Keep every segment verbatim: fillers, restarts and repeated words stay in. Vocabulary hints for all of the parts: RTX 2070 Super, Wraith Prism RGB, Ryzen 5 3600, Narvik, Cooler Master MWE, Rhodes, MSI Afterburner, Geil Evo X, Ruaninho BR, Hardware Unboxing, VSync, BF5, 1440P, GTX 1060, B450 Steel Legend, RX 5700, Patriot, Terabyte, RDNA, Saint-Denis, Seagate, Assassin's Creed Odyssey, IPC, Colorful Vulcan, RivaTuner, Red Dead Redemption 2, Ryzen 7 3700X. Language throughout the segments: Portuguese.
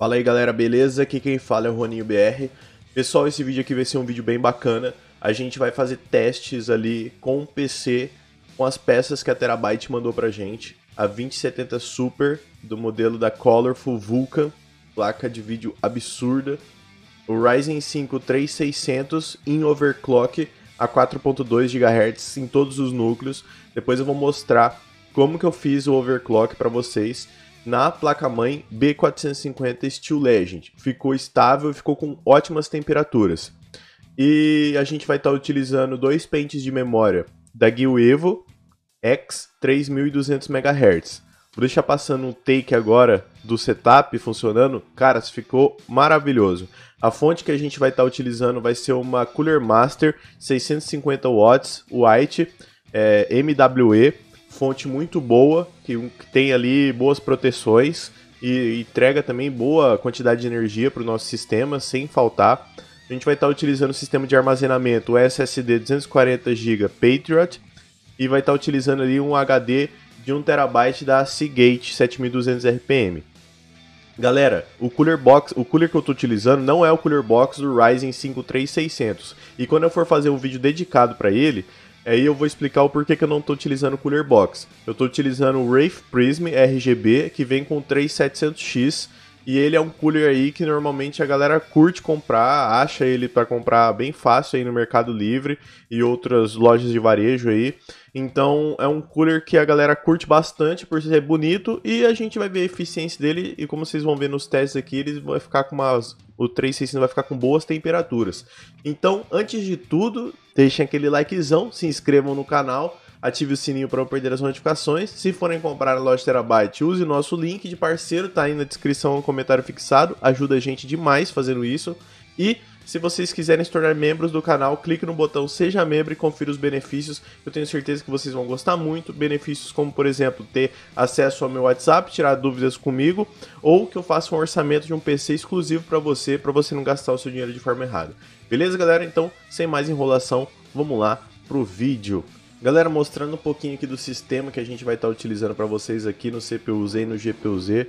Fala aí galera, beleza? Aqui quem fala é o Ruaninho B R. Pessoal, esse vídeo aqui vai ser um vídeo bem bacana. A gente vai fazer testes ali com o P C, com as peças que a Terabyte mandou pra gente. A vinte e setenta Super, do modelo da Colorful Vulcan, placa de vídeo absurda. O Ryzen cinco três mil e seiscentos em overclock a quatro ponto dois gigahertz em todos os núcleos. Depois eu vou mostrar como que eu fiz o overclock para vocês na placa-mãe B quatrocentos e cinquenta Steel Legend. Ficou estável e ficou com ótimas temperaturas. E a gente vai estar tá utilizando dois pentes de memória da Geil Evo X três mil e duzentos megahertz. Vou deixar passando um take agora do setup funcionando. Cara, ficou maravilhoso. A fonte que a gente vai estar tá utilizando vai ser uma Cooler Master seiscentos e cinquenta watts White é, M W E. Fonte muito boa, que tem ali boas proteções e entrega também boa quantidade de energia para o nosso sistema, sem faltar. A gente vai estar utilizando o sistema de armazenamento S S D duzentos e quarenta gigabytes Patriot e vai estar utilizando ali um H D de um terabyte da Seagate sete mil e duzentos R P M. Galera, o cooler box, o cooler que eu estou utilizando não é o cooler box do Ryzen cinco três mil e seiscentos. E quando eu for fazer um vídeo dedicado para ele, aí eu vou explicar o porquê que eu não estou utilizando o Cooler Box. Eu estou utilizando o Wraith Prism R G B, que vem com três mil e setecentos X, e ele é um cooler aí que normalmente a galera curte comprar, acha ele para comprar bem fácil aí no Mercado Livre e outras lojas de varejo aí. Então é um cooler que a galera curte bastante por ser bonito, e a gente vai ver a eficiência dele, e como vocês vão ver nos testes aqui, ele vai ficar com umas, o três mil e seiscentos vai ficar com boas temperaturas. Então, antes de tudo, deixem aquele likezão, se inscrevam no canal, ative o sininho para não perder as notificações. Se forem comprar na loja Terabyte, use o nosso link de parceiro, tá aí na descrição ou comentário fixado, ajuda a gente demais fazendo isso. E se vocês quiserem se tornar membros do canal, clique no botão Seja Membro e confira os benefícios. Eu tenho certeza que vocês vão gostar muito. Benefícios como, por exemplo, ter acesso ao meu WhatsApp, tirar dúvidas comigo, ou que eu faça um orçamento de um P C exclusivo para você, para você não gastar o seu dinheiro de forma errada. Beleza, galera? Então, sem mais enrolação, vamos lá pro vídeo. Galera, mostrando um pouquinho aqui do sistema que a gente vai estar utilizando para vocês aqui no C P U Z e no G P U Z.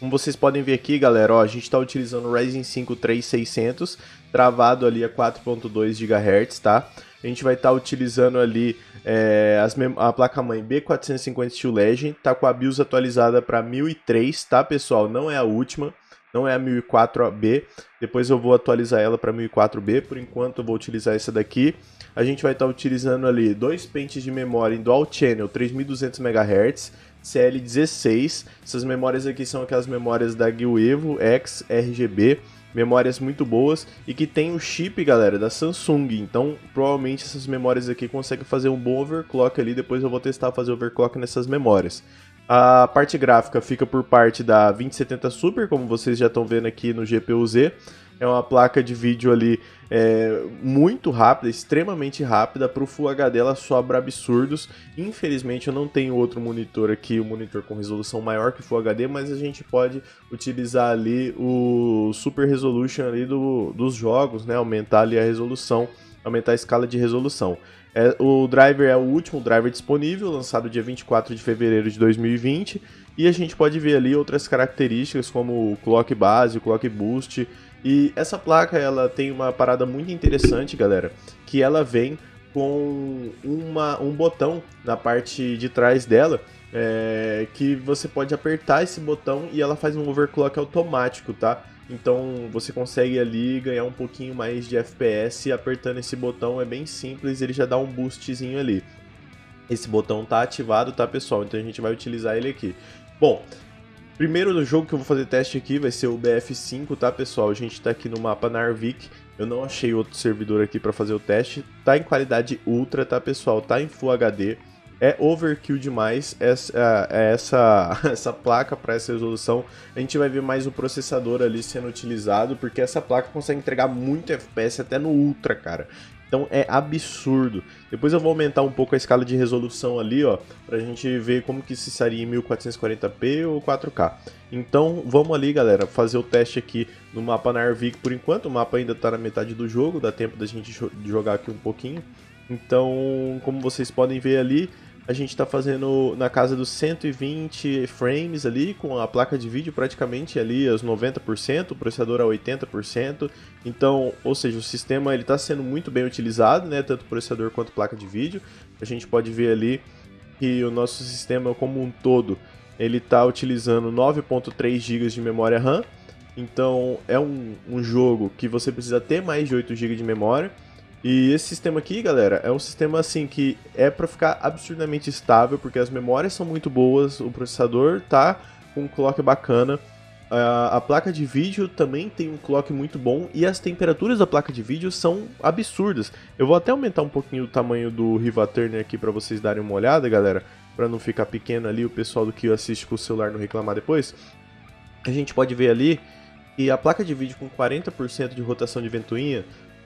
Como vocês podem ver aqui, galera, ó, a gente está utilizando o Ryzen cinco três mil e seiscentos, travado ali a quatro ponto dois gigahertz, tá? A gente vai estar utilizando ali é, as a placa-mãe B quatrocentos e cinquenta Steel Legend, tá com a BIOS atualizada para mil e três, tá, pessoal? Não é a última, não é a mil e quatro B, depois eu vou atualizar ela para mil e quatro B, por enquanto eu vou utilizar essa daqui. A gente vai estar utilizando ali dois pentes de memória em Dual Channel três mil e duzentos megahertz, C L dezesseis, essas memórias aqui são aquelas memórias da Geil Evo X R G B, memórias muito boas e que tem o chip, galera, da Samsung, então provavelmente essas memórias aqui conseguem fazer um bom overclock ali, depois eu vou testar fazer overclock nessas memórias. A parte gráfica fica por parte da vinte e setenta Super, como vocês já estão vendo aqui no G P U Z. É uma placa de vídeo ali é, muito rápida, extremamente rápida. Para o Full H D ela sobra absurdos. Infelizmente eu não tenho outro monitor aqui, um monitor com resolução maior que Full H D, mas a gente pode utilizar ali o Super Resolution ali do, dos jogos, né? Aumentar ali a resolução, aumentar a escala de resolução. É, o driver é o último driver disponível, lançado dia vinte e quatro de fevereiro de dois mil e vinte. E a gente pode ver ali outras características como o clock base, o clock boost. E essa placa ela tem uma parada muito interessante, galera, que ela vem com uma, um botão na parte de trás dela, é, que você pode apertar esse botão e ela faz um overclock automático, tá? Então você consegue ali ganhar um pouquinho mais de F P S apertando esse botão, é bem simples, ele já dá um boostzinho ali. Esse botão tá ativado, tá, pessoal? Então a gente vai utilizar ele aqui. Bom, primeiro do jogo que eu vou fazer teste aqui vai ser o B F cinco, tá, pessoal? A gente tá aqui no mapa Narvik, eu não achei outro servidor aqui para fazer o teste. Tá em qualidade ultra, tá, pessoal? Tá em Full H D, é overkill demais essa, essa, essa placa para essa resolução. A gente vai ver mais o processador ali sendo utilizado, porque essa placa consegue entregar muito F P S até no ultra, cara. Então é absurdo. Depois eu vou aumentar um pouco a escala de resolução ali, ó, pra gente ver como que se sairia em mil quatrocentos e quarenta P ou quatro K. Então vamos ali, galera, fazer o teste aqui no mapa Narvik por enquanto. O mapa ainda tá na metade do jogo, dá tempo da gente jogar aqui um pouquinho. Então, como vocês podem ver ali, a gente está fazendo na casa dos cento e vinte frames ali, com a placa de vídeo praticamente ali aos noventa por cento, o processador a oitenta por cento. Então, ou seja, o sistema ele está sendo muito bem utilizado, né? Tanto processador quanto placa de vídeo. A gente pode ver ali que o nosso sistema como um todo ele está utilizando nove ponto três gigas de memória RAM. Então é um, um jogo que você precisa ter mais de oito gigas de memória. E esse sistema aqui, galera, é um sistema assim que é para ficar absurdamente estável, porque as memórias são muito boas, o processador tá com um clock bacana, a, a placa de vídeo também tem um clock muito bom e as temperaturas da placa de vídeo são absurdas. Eu vou até aumentar um pouquinho o tamanho do RivaTuner aqui para vocês darem uma olhada, galera, para não ficar pequeno ali, o pessoal do que assiste com o celular não reclamar depois. A gente pode ver ali que a placa de vídeo com quarenta por cento de rotação de ventoinha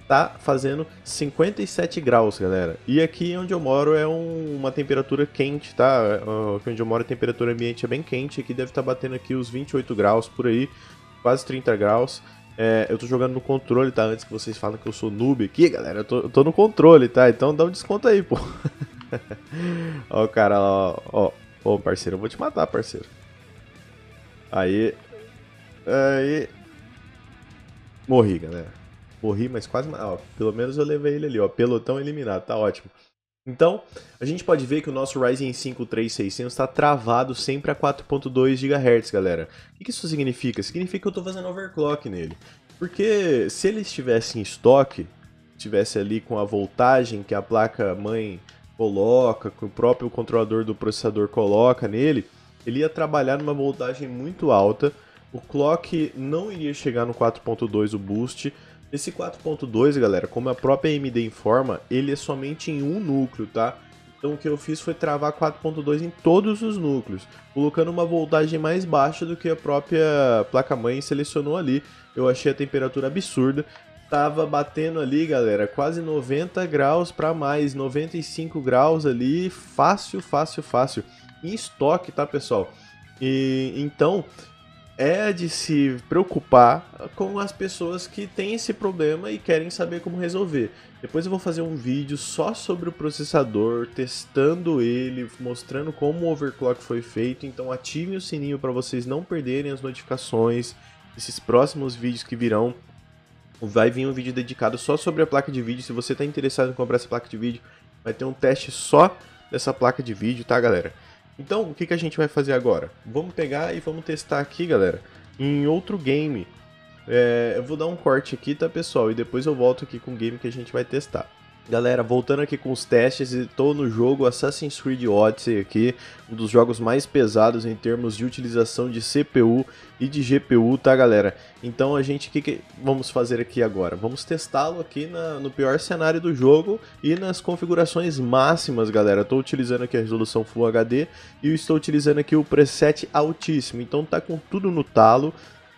tá fazendo cinquenta e sete graus, galera. E aqui onde eu moro é um, uma temperatura quente, tá? Aqui onde eu moro a temperatura ambiente é bem quente. Aqui deve estar tá batendo aqui os vinte e oito graus por aí, quase trinta graus. É, eu tô jogando no controle, tá? Antes que vocês falem que eu sou noob aqui, galera, eu tô, eu tô no controle, tá? Então dá um desconto aí, pô. Ó o cara lá, ó. Ô, parceiro, eu vou te matar, parceiro. Aí. Aí. Morri, galera. Morri, mas quase... Ó, pelo menos eu levei ele ali, ó. Pelotão eliminado, tá ótimo. Então, a gente pode ver que o nosso Ryzen cinco três mil e seiscentos está travado sempre a quatro ponto dois gigahertz, galera. O que isso significa? Significa que eu estou fazendo overclock nele. Porque se ele estivesse em estoque, estivesse ali com a voltagem que a placa-mãe coloca, que o próprio controlador do processador coloca nele, ele ia trabalhar numa voltagem muito alta, o clock não iria chegar no quatro ponto dois, o boost. Esse quatro ponto dois, galera, como a própria A M D informa, ele é somente em um núcleo, tá? Então o que eu fiz foi travar quatro ponto dois em todos os núcleos, colocando uma voltagem mais baixa do que a própria placa-mãe selecionou ali. Eu achei a temperatura absurda, tava batendo ali, galera, quase noventa graus para mais, noventa e cinco graus ali, fácil, fácil, fácil. Em estoque, tá, pessoal? E então... é de se preocupar com as pessoas que têm esse problema e querem saber como resolver. Depois eu vou fazer um vídeo só sobre o processador, testando ele, mostrando como o overclock foi feito. Então ativem o sininho para vocês não perderem as notificações desses próximos vídeos que virão. Vai vir um vídeo dedicado só sobre a placa de vídeo. Se você está interessado em comprar essa placa de vídeo, vai ter um teste só dessa placa de vídeo, tá, galera? Então, o que, que a gente vai fazer agora? Vamos pegar e vamos testar aqui, galera, em outro game. É, eu vou dar um corte aqui, tá, pessoal? E depois eu volto aqui com o game que a gente vai testar. Galera, voltando aqui com os testes, estou no jogo Assassin's Creed Odyssey aqui, um dos jogos mais pesados em termos de utilização de C P U e de G P U, tá, galera? Então a gente, o que, que vamos fazer aqui agora? Vamos testá-lo aqui na, no pior cenário do jogo e nas configurações máximas, galera. Estou utilizando aqui a resolução Full H D e estou utilizando aqui o preset altíssimo, então tá com tudo no talo.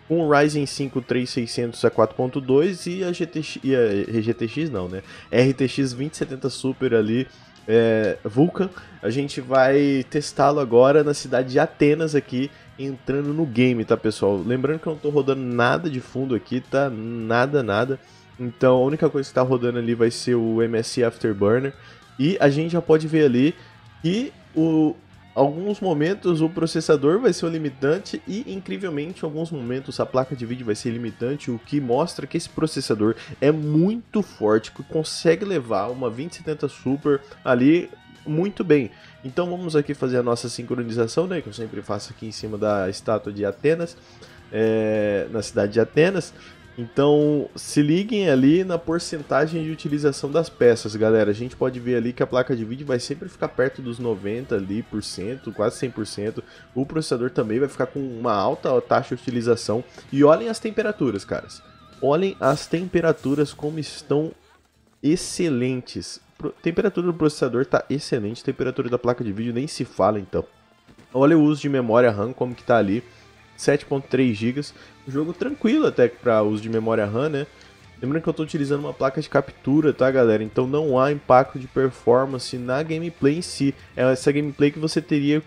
Com um o Ryzen cinco três mil e seiscentos a quatro ponto dois e a G T X, e a G T X não, né? R T X vinte e setenta Super ali, é, Vulcan. A gente vai testá-lo agora na cidade de Atenas aqui, entrando no game, tá, pessoal? Lembrando que eu não tô rodando nada de fundo aqui, tá? Nada, nada. Então a única coisa que tá rodando ali vai ser o M S I Afterburner. E a gente já pode ver ali que o... alguns momentos o processador vai ser o limitante e, incrivelmente, em alguns momentos a placa de vídeo vai ser limitante, o que mostra que esse processador é muito forte, que consegue levar uma vinte e setenta Super ali muito bem. Então vamos aqui fazer a nossa sincronização, né, que eu sempre faço aqui em cima da estátua de Atenas, é, na cidade de Atenas. Então se liguem ali na porcentagem de utilização das peças, galera. A gente pode ver ali que a placa de vídeo vai sempre ficar perto dos noventa ali por cento, quase cem por cento. O processador também vai ficar com uma alta taxa de utilização. E olhem as temperaturas, caras. Olhem as temperaturas como estão excelentes. A temperatura do processador está excelente, a temperatura da placa de vídeo nem se fala, então. Olha o uso de memória RAM como que tá ali. sete ponto três gigas, um jogo tranquilo até para uso de memória RAM, né? Lembrando que eu estou utilizando uma placa de captura, tá, galera? Então não há impacto de performance na gameplay em si. É essa gameplay que você teria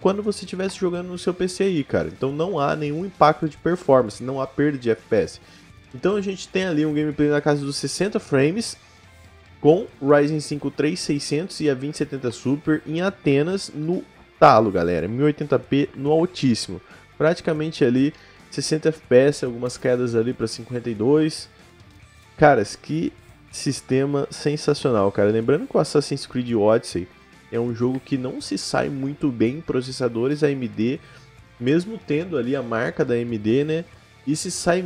quando você estivesse jogando no seu P C aí, cara. Então não há nenhum impacto de performance, não há perda de F P S. Então a gente tem ali um gameplay na casa dos sessenta frames. com o Ryzen cinco três mil e seiscentos e a vinte setenta Super em Atenas no talo, galera. mil e oitenta p no altíssimo, praticamente ali sessenta F P S, algumas quedas ali para cinquenta e dois. Caras, que sistema sensacional, cara. Lembrando que o Assassin's Creed Odyssey é um jogo que não se sai muito bem em processadores A M D, mesmo tendo ali a marca da A M D, né? E se sai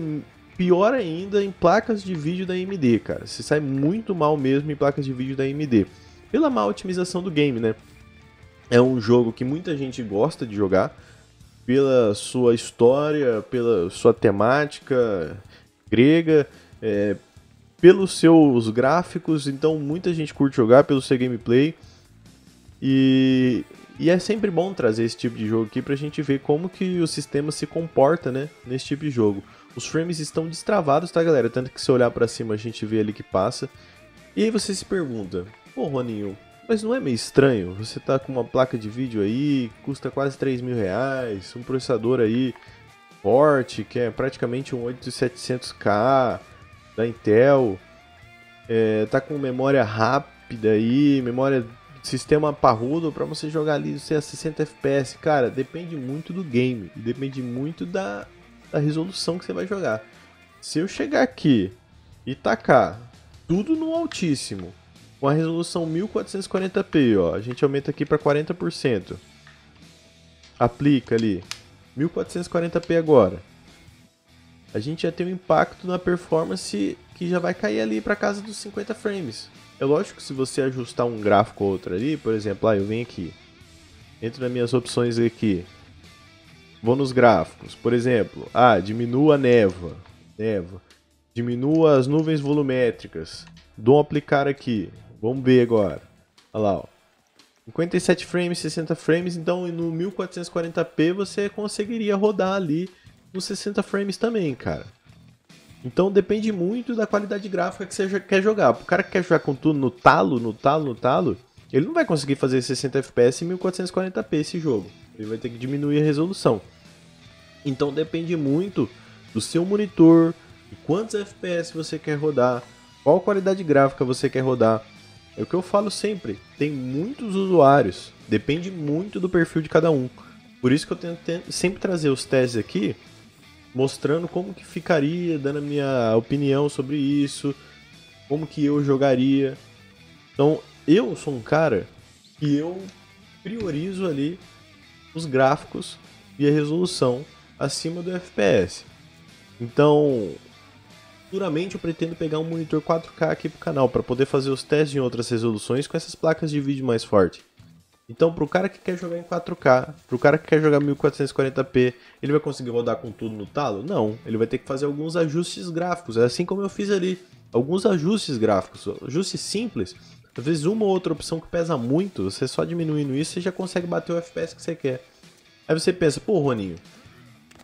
pior ainda em placas de vídeo da A M D, cara. Se sai muito mal mesmo em placas de vídeo da A M D, pela má otimização do game, né? É um jogo que muita gente gosta de jogar, pela sua história, pela sua temática grega, é, pelos seus gráficos, então muita gente curte jogar pelo seu gameplay. E, e é sempre bom trazer esse tipo de jogo aqui pra gente ver como que o sistema se comporta, né, nesse tipo de jogo. Os frames estão destravados, tá, galera? Tanto que se olhar pra cima a gente vê ali que passa. E aí você se pergunta, pô, Roninho, mas não é meio estranho? Você tá com uma placa de vídeo aí, custa quase três mil reais, um processador aí forte, que é praticamente um oito mil e setecentos K da Intel, é, tá com memória rápida aí, memória, sistema parrudo pra você jogar ali, você a sessenta F P S, cara, depende muito do game, depende muito da, da resolução que você vai jogar. Se eu chegar aqui e tacar tudo no altíssimo, com a resolução mil quatrocentos e quarenta p, ó, a gente aumenta aqui para quarenta por cento. Aplica ali mil quatrocentos e quarenta p agora. A gente já tem um impacto na performance que já vai cair ali para casa dos cinquenta frames. É lógico que se você ajustar um gráfico ou outro ali, por exemplo, ah, eu venho aqui, entro nas minhas opções aqui, vou nos gráficos, por exemplo, ah, diminua a névoa, névoa, diminua as nuvens volumétricas. Dou um aplicar aqui, vamos ver agora, olha lá, ó. cinquenta e sete frames, sessenta frames, então no mil quatrocentos e quarenta p você conseguiria rodar ali nos sessenta frames também, cara. Então depende muito da qualidade gráfica que você quer jogar. O cara que quer jogar com tudo no talo, no talo, no talo, ele não vai conseguir fazer sessenta F P S e mil quatrocentos e quarenta p esse jogo, ele vai ter que diminuir a resolução. Então depende muito do seu monitor, de quantos F P S você quer rodar, qual qualidade gráfica você quer rodar. É o que eu falo sempre, tem muitos usuários, depende muito do perfil de cada um. Por isso que eu tento sempre trazer os testes aqui, mostrando como que ficaria, dando a minha opinião sobre isso, como que eu jogaria. Então, eu sou um cara que eu priorizo ali os gráficos e a resolução acima do F P S. Então, futuramente eu pretendo pegar um monitor quatro K aqui pro canal para poder fazer os testes em outras resoluções com essas placas de vídeo mais forte. Então, pro cara que quer jogar em quatro K, pro cara que quer jogar mil quatrocentos e quarenta p, ele vai conseguir rodar com tudo no talo? Não, ele vai ter que fazer alguns ajustes gráficos, assim como eu fiz ali, alguns ajustes gráficos, ajustes simples, às vezes uma ou outra opção que pesa muito, você só diminuindo isso, você já consegue bater o F P S que você quer. Aí você pensa, pô, Roninho,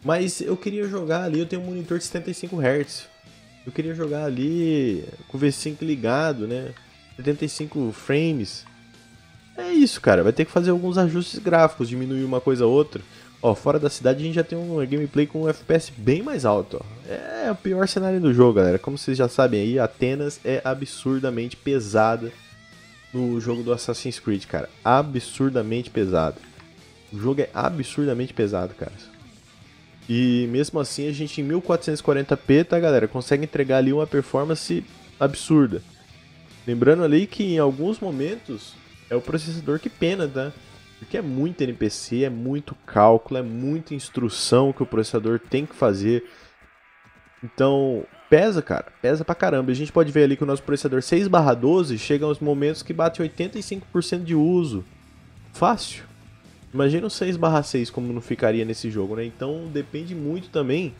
mas eu queria jogar ali, eu tenho um monitor de setenta e cinco hertz, eu queria jogar ali com o V cinco ligado, né, setenta e cinco frames. É isso, cara, vai ter que fazer alguns ajustes gráficos, diminuir uma coisa ou outra. Ó, fora da cidade a gente já tem um gameplay com um F P S bem mais alto, ó. É o pior cenário do jogo, galera. Como vocês já sabem aí, Atenas é absurdamente pesada no jogo do Assassin's Creed, cara. Absurdamente pesado. O jogo é absurdamente pesado, cara. E mesmo assim a gente em mil quatrocentos e quarenta p, tá, galera, consegue entregar ali uma performance absurda. Lembrando ali que em alguns momentos é o processador que pena, tá? Porque é muito N P C, é muito cálculo, é muita instrução que o processador tem que fazer. Então pesa, cara, pesa pra caramba. A gente pode ver ali que o nosso processador seis barra doze chega aos momentos que bate oitenta e cinco por cento de uso. Fácil. Imagina o seis barra seis como não ficaria nesse jogo, né? Então depende muito também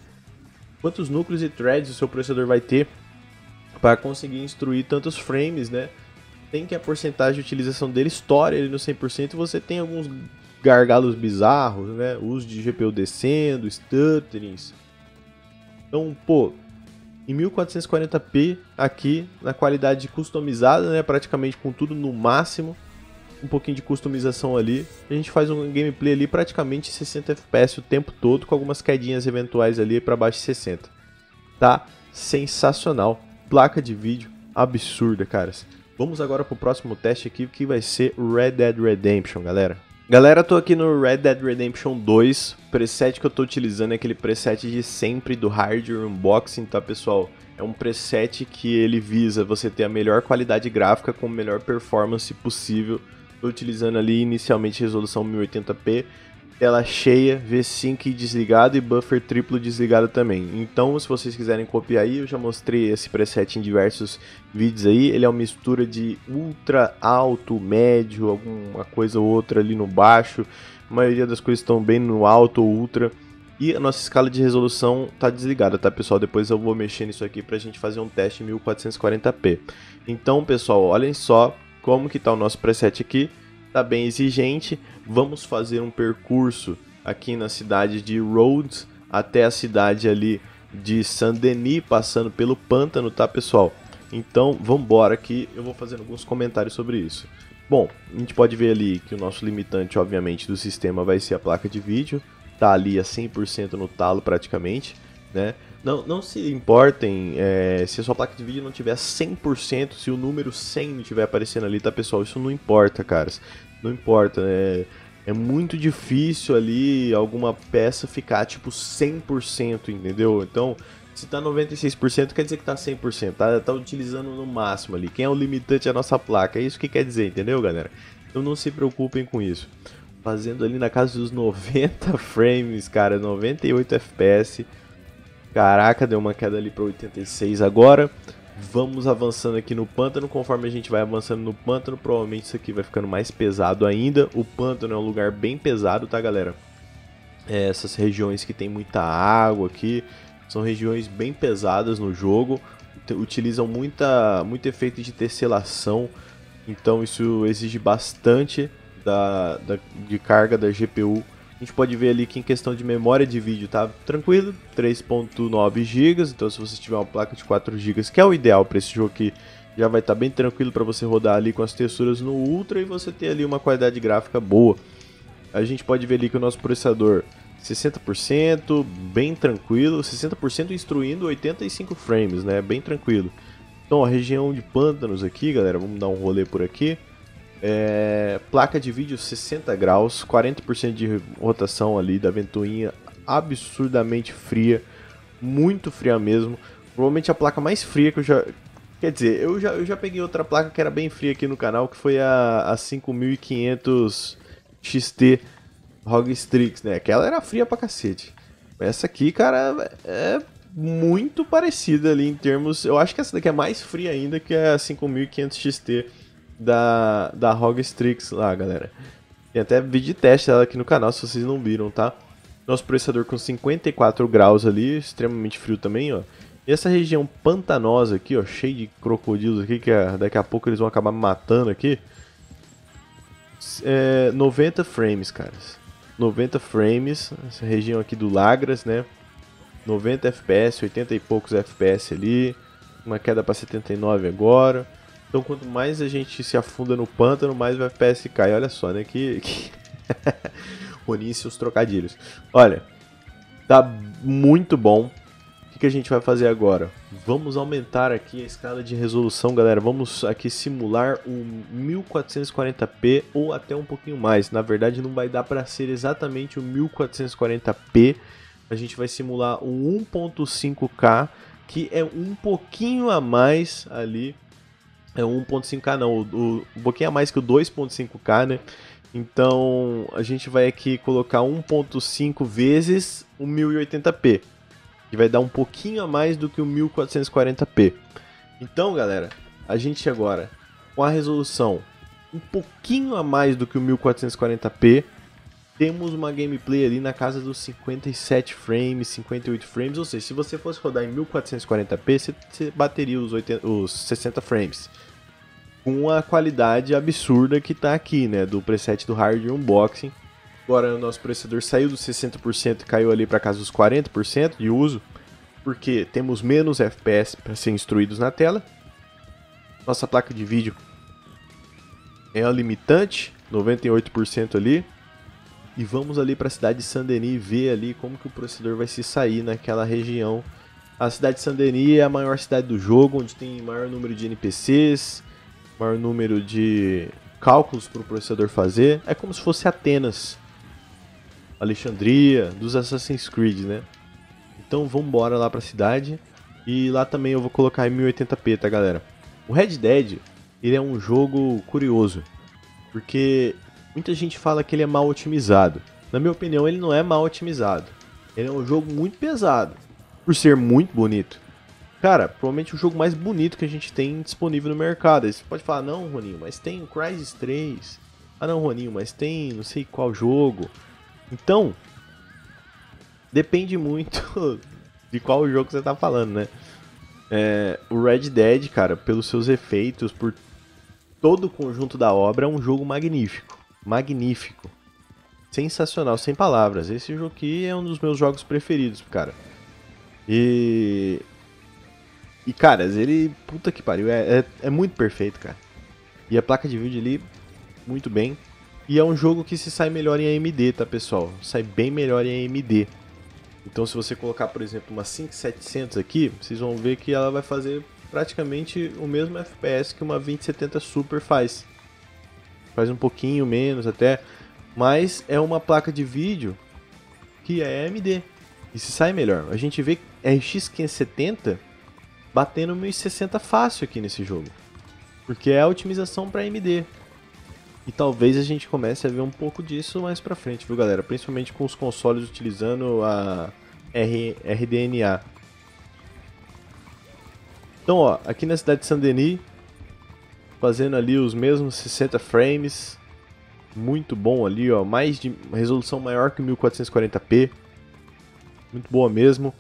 quantos núcleos e threads o seu processador vai ter para conseguir instruir tantos frames, né? Tem que a porcentagem de utilização dele estoura ele no cem por cento, você tem alguns gargalos bizarros, né? Uso de G P U descendo, stutterings. Então, pô, em mil quatrocentos e quarenta p aqui na qualidade customizada, né? Praticamente com tudo no máximo. Um pouquinho de customização ali, a gente faz um gameplay ali praticamente sessenta F P S o tempo todo, com algumas quedinhas eventuais ali para baixo de sessenta. Tá sensacional, placa de vídeo absurda, caras. Vamos agora para o próximo teste aqui, que vai ser Red Dead Redemption, galera. Galera, eu tô aqui no Red Dead Redemption dois. O preset que eu tô utilizando é aquele preset de sempre do Hardware Unboxing, tá, pessoal? É um preset que ele visa você ter a melhor qualidade gráfica com a melhor performance possível. Tô utilizando ali inicialmente resolução mil e oitenta p, tela cheia, V sync desligado e buffer triplo desligado também. Então, se vocês quiserem copiar aí, eu já mostrei esse preset em diversos vídeos aí. Ele é uma mistura de ultra, alto, médio, alguma coisa ou outra ali no baixo. A maioria das coisas estão bem no alto ou ultra. E a nossa escala de resolução tá desligada, tá, pessoal? Depois eu vou mexer nisso aqui pra gente fazer um teste em mil quatrocentos e quarenta p. Então, pessoal, olhem só como que tá o nosso preset aqui. Tá bem exigente. Vamos fazer um percurso aqui na cidade de Rhodes até a cidade ali de Saint-Denis, passando pelo pântano, tá, pessoal? Então vamos embora aqui, eu vou fazendo alguns comentários sobre isso. Bom, a gente pode ver ali que o nosso limitante, obviamente, do sistema vai ser a placa de vídeo. Tá ali a cem por cento no talo praticamente, né? Não, não se importem é, se a sua placa de vídeo não tiver cem por cento, se o número cem não estiver aparecendo ali, tá, pessoal? Isso não importa, caras. Não importa, né? É muito difícil ali alguma peça ficar tipo cem por cento, entendeu? Então, se tá noventa e seis por cento, quer dizer que tá cem por cento, tá, tá utilizando no máximo ali. Quem é o limitante é a nossa placa, é isso que quer dizer, entendeu, galera? Então não se preocupem com isso. Fazendo ali na casa dos noventa frames, cara, noventa e oito F P S. Caraca, deu uma queda ali para oitenta e seis agora. Vamos avançando aqui no pântano. Conforme a gente vai avançando no pântano, provavelmente isso aqui vai ficando mais pesado ainda. O pântano é um lugar bem pesado, tá, galera? É, essas regiões que tem muita água aqui são regiões bem pesadas no jogo. Utilizam muita, muito efeito de tesselação. Então isso exige bastante da, da, de carga da G P U. A gente pode ver ali que em questão de memória de vídeo tá tranquilo, três ponto nove gigas, então se você tiver uma placa de quatro gigas, que é o ideal para esse jogo aqui, já vai estar tá bem tranquilo para você rodar ali com as texturas no Ultra e você ter ali uma qualidade gráfica boa. A gente pode ver ali que o nosso processador sessenta por cento, bem tranquilo, sessenta por cento instruindo oitenta e cinco frames, né, bem tranquilo. Então a região de pântanos aqui, galera, vamos dar um rolê por aqui. É, placa de vídeo sessenta graus, quarenta por cento de rotação ali da ventoinha, absurdamente fria, muito fria mesmo. Provavelmente a placa mais fria que eu já... Quer dizer, eu já, eu já peguei outra placa que era bem fria aqui no canal, que foi a, a cinco mil e quinhentos X T R O G Strix, né? Aquela era fria pra cacete. Essa aqui, cara, é muito parecida ali em termos... Eu acho que essa daqui é mais fria ainda que a cinco mil e quinhentos X T da, da R O G Strix lá, galera. Tem até vídeo de teste dela aqui no canal, se vocês não viram, tá? Nosso processador com cinquenta e quatro graus ali, extremamente frio também, ó. E essa região pantanosa aqui, ó, cheia de crocodilos aqui, que daqui a pouco eles vão acabar me matando aqui. É, noventa frames, caras. noventa frames, essa região aqui do Lagras, né? noventa F P S, oitenta e poucos F P S ali. Uma queda para setenta e nove agora. Então quanto mais a gente se afunda no pântano, mais o F P S cai. Olha só, né? Que... que... Roninho e seus trocadilhos. Olha, tá muito bom. O que, que a gente vai fazer agora? Vamos aumentar aqui a escala de resolução, galera. Vamos aqui simular o mil quatrocentos e quarenta p ou até um pouquinho mais. Na verdade não vai dar para ser exatamente o mil quatrocentos e quarenta p. A gente vai simular o um ponto cinco K, que é um pouquinho a mais ali. É um ponto cinco K não, o, um pouquinho a mais que o dois ponto cinco K, né? Então a gente vai aqui colocar um ponto cinco vezes o mil e oitenta p, que vai dar um pouquinho a mais do que o mil quatrocentos e quarenta p. Então, galera, a gente agora com a resolução um pouquinho a mais do que o mil quatrocentos e quarenta p, temos uma gameplay ali na casa dos cinquenta e sete frames, cinquenta e oito frames, ou seja, se você fosse rodar em mil quatrocentos e quarenta p, você bateria os, oitenta, os sessenta frames. Com a qualidade absurda que tá aqui, né, do preset do Hardware Unboxing. Agora o nosso processador saiu dos sessenta por cento e caiu ali para casa dos quarenta por cento de uso, porque temos menos F P S para ser instruídos na tela. Nossa placa de vídeo é a limitante, noventa e oito por cento ali. E vamos ali para a cidade de Saint-Denis ver ali como que o processador vai se sair naquela região. A cidade de Saint-Denis é a maior cidade do jogo, onde tem maior número de N P Cs. maior número de cálculos para o processador fazer. É como se fosse Atenas, Alexandria, dos Assassin's Creed, né? Então vamos embora lá para a cidade. E lá também eu vou colocar em mil e oitenta p, tá, galera? O Red Dead, ele é um jogo curioso, porque muita gente fala que ele é mal otimizado. Na minha opinião, ele não é mal otimizado. Ele é um jogo muito pesado, por ser muito bonito. Cara, provavelmente o jogo mais bonito que a gente tem disponível no mercado. Aí você pode falar, não, Roninho, mas tem Crysis três. Ah, não, Roninho, mas tem não sei qual jogo. Então, depende muito de qual jogo você tá falando, né? É, o Red Dead, cara, pelos seus efeitos, por todo o conjunto da obra, é um jogo magnífico. Magnífico. Sensacional, sem palavras. Esse jogo aqui é um dos meus jogos preferidos, cara. E... E, cara, ele... Puta que pariu. É, é, é muito perfeito, cara. E a placa de vídeo ali, muito bem. E é um jogo que se sai melhor em A M D, tá, pessoal? Sai bem melhor em A M D. Então, se você colocar, por exemplo, uma cinquenta e sete centos aqui, vocês vão ver que ela vai fazer praticamente o mesmo F P S que uma vinte e setenta Super faz. Faz um pouquinho menos até. Mas é uma placa de vídeo que é A M D. E se sai melhor. A gente vê R X quinhentos e setenta... batendo mil e sessenta fácil aqui nesse jogo, porque é a otimização para A M D. E talvez a gente comece a ver um pouco disso mais pra frente, viu, galera? Principalmente com os consoles utilizando a R D N A. Então, ó, aqui na cidade de Saint-Denis, fazendo ali os mesmos sessenta frames. Muito bom ali, ó. Mais de resolução maior que mil quatrocentos e quarenta p. Muito boa mesmo.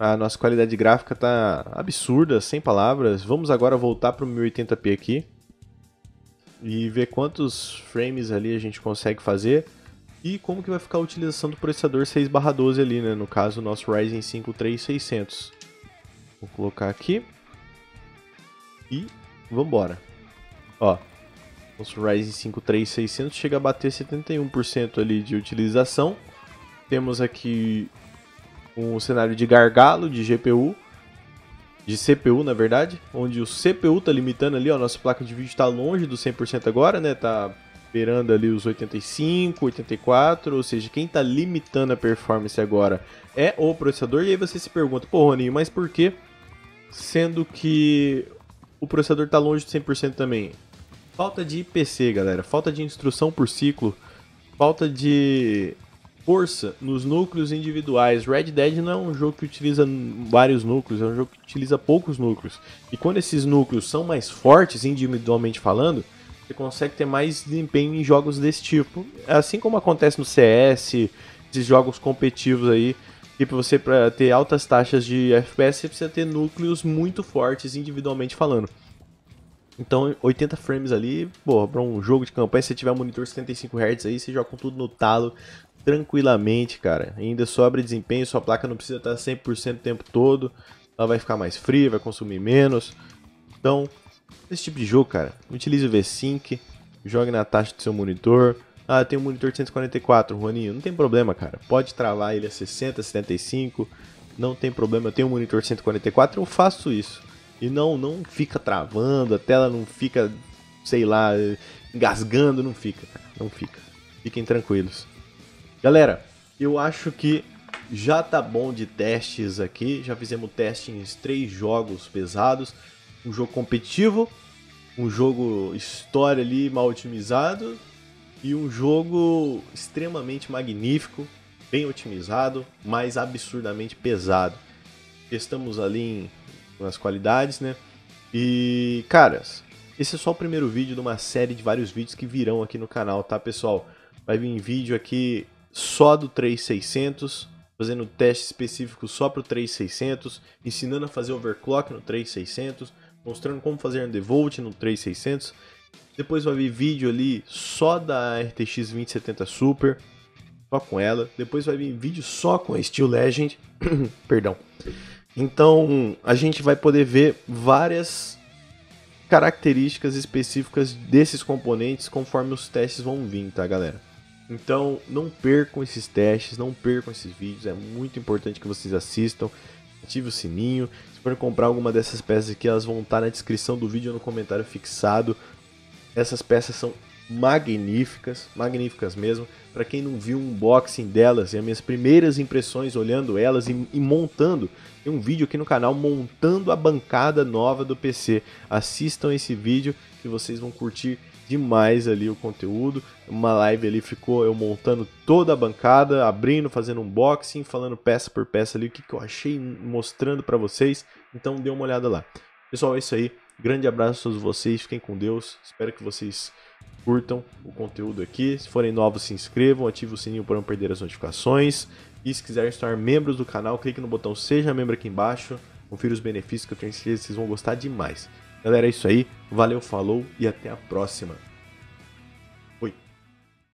A nossa qualidade gráfica tá absurda, sem palavras. Vamos agora voltar para o mil e oitenta p aqui e ver quantos frames ali a gente consegue fazer e como que vai ficar a utilização do processador seis barra doze ali, né? No caso, o nosso Ryzen cinco três mil e seiscentos. Vou colocar aqui e vamos embora. Ó, nosso Ryzen cinco três mil e seiscentos chega a bater setenta e um por cento ali de utilização. Temos aqui um cenário de gargalo de G P U, de C P U, na verdade, onde o C P U tá limitando ali, ó, nossa placa de vídeo tá longe do cem por cento agora, né, tá beirando ali os oitenta e cinco, oitenta e quatro, ou seja, quem tá limitando a performance agora é o processador. E aí você se pergunta, pô, Roninho, mas por que, sendo que o processador tá longe do cem por cento também? Falta de I P C, galera, falta de instrução por ciclo, falta de... força nos núcleos individuais. Red Dead não é um jogo que utiliza vários núcleos, é um jogo que utiliza poucos núcleos. E quando esses núcleos são mais fortes, individualmente falando, você consegue ter mais desempenho em jogos desse tipo. Assim como acontece no C S, esses jogos competitivos aí, que pra você pra ter altas taxas de F P S, você precisa ter núcleos muito fortes, individualmente falando. Então, oitenta frames ali, porra, pra um jogo de campanha, se você tiver um monitor setenta e cinco hertz aí, você joga com tudo no talo, tranquilamente, cara. Ainda sobra desempenho, sua placa não precisa estar cem por cento o tempo todo. Ela vai ficar mais fria, vai consumir menos. Então, esse tipo de jogo, cara, utilize o V sync, jogue na taxa do seu monitor. Ah, tem um monitor de cento e quarenta e quatro, Roninho. Não tem problema, cara. Pode travar ele a sessenta, setenta e cinco. Não tem problema. Eu tenho um monitor de cento e quarenta e quatro, eu faço isso. E não, não fica travando, a tela não fica, sei lá, engasgando. Não fica, cara. Não fica. Fiquem tranquilos. Galera, eu acho que já tá bom de testes aqui, já fizemos teste em três jogos pesados, um jogo competitivo, um jogo história ali mal otimizado e um jogo extremamente magnífico, bem otimizado, mas absurdamente pesado. Testamos ali nas qualidades, né? E, caras, esse é só o primeiro vídeo de uma série de vários vídeos que virão aqui no canal, tá, pessoal? Vai vir vídeo aqui só do três mil e seiscentos, fazendo teste específico só para o três mil e seiscentos, ensinando a fazer overclock no três mil e seiscentos, mostrando como fazer undervolt no três mil e seiscentos. Depois vai vir vídeo ali só da R T X vinte e setenta Super, só com ela. Depois vai vir vídeo só com a Steel Legend, perdão. Então a gente vai poder ver várias características específicas desses componentes conforme os testes vão vir, tá, galera? Então não percam esses testes, não percam esses vídeos, é muito importante que vocês assistam. ative o sininho. Se for comprar alguma dessas peças aqui, elas vão estar na descrição do vídeo ou no comentário fixado. Essas peças são magníficas, magníficas mesmo. Para quem não viu o unboxing delas e as minhas primeiras impressões olhando elas e, e montando, tem um vídeo aqui no canal montando a bancada nova do P C. Assistam esse vídeo que vocês vão curtir demais ali o conteúdo. Uma live ali ficou eu montando toda a bancada, abrindo, fazendo unboxing, falando peça por peça ali o que, que eu achei, mostrando para vocês. Então dê uma olhada lá. Pessoal, é isso aí. Grande abraço a todos vocês, fiquem com Deus, espero que vocês curtam o conteúdo aqui, se forem novos se inscrevam, ativem o sininho para não perder as notificações e se quiserem se tornar membros do canal, clique no botão seja membro aqui embaixo, confira os benefícios que eu tenho certeza que vocês vão gostar demais. Galera, é isso aí, valeu, falou e até a próxima.